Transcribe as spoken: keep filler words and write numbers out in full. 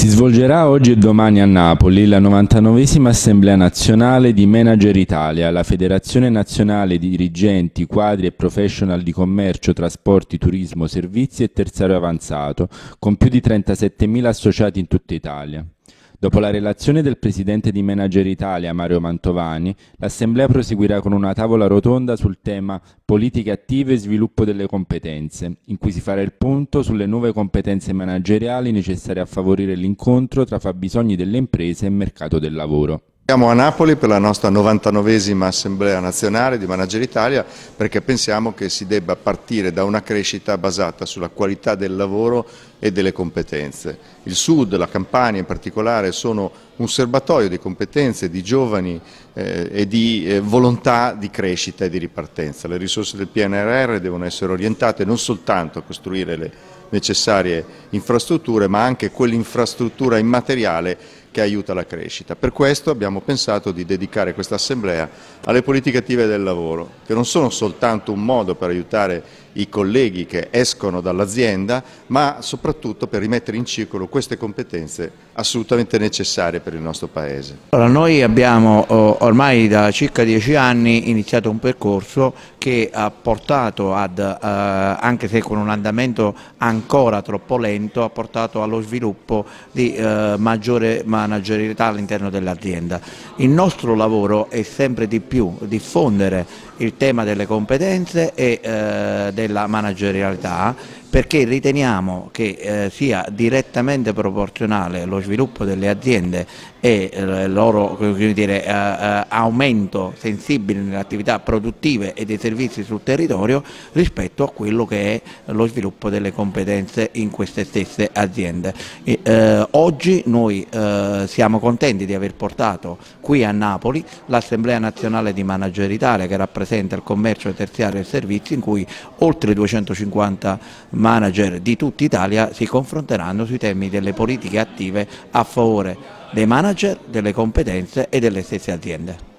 Si svolgerà oggi e domani a Napoli la novantanovesima Assemblea Nazionale di Manager Italia, la Federazione Nazionale di Dirigenti, Quadri e Professional di Commercio, Trasporti, Turismo, Servizi e Terziario Avanzato, con più di trentasettemila associati in tutta Italia. Dopo la relazione del presidente di Manager Italia, Mario Mantovani, l'Assemblea proseguirà con una tavola rotonda sul tema politiche attive e sviluppo delle competenze, in cui si farà il punto sulle nuove competenze manageriali necessarie a favorire l'incontro tra fabbisogni delle imprese e mercato del lavoro. Siamo a Napoli per la nostra novantanovesima Assemblea Nazionale di Manager Italia perché pensiamo che si debba partire da una crescita basata sulla qualità del lavoro e delle competenze. Il Sud, la Campania in particolare, sono un serbatoio di competenze, di giovani eh, e di eh, volontà di crescita e di ripartenza. Le risorse del P N R R devono essere orientate non soltanto a costruire le necessarie infrastrutture, ma anche quell'infrastruttura immateriale che aiuta la crescita. Per questo abbiamo pensato di dedicare questa assemblea alle politiche attive del lavoro, che non sono soltanto un modo per aiutare i colleghi che escono dall'azienda, ma soprattutto per rimettere in circolo queste competenze assolutamente necessarie per il nostro Paese. Allora, noi abbiamo ormai da circa dieci anni iniziato un percorso che ha portato ad, eh, anche se con un andamento ancora troppo lento, ha portato allo sviluppo di eh, maggiore managerialità all'interno dell'azienda. Il nostro lavoro è sempre di più diffondere il tema delle competenze e eh, della managerialità, perché riteniamo che eh, sia direttamente proporzionale lo sviluppo delle aziende e il eh, loro come dire, eh, eh, aumento sensibile nelle attività produttive e dei servizi sul territorio rispetto a quello che è lo sviluppo delle competenze in queste stesse aziende. E, eh, oggi noi eh, siamo contenti di aver portato qui a Napoli l'Assemblea Nazionale di Manager Italia, che rappresenta il commercio terziario e servizi, in cui oltre duecentocinquanta manager di tutta Italia si confronteranno sui temi delle politiche attive a favore dei manager, delle competenze e delle stesse aziende.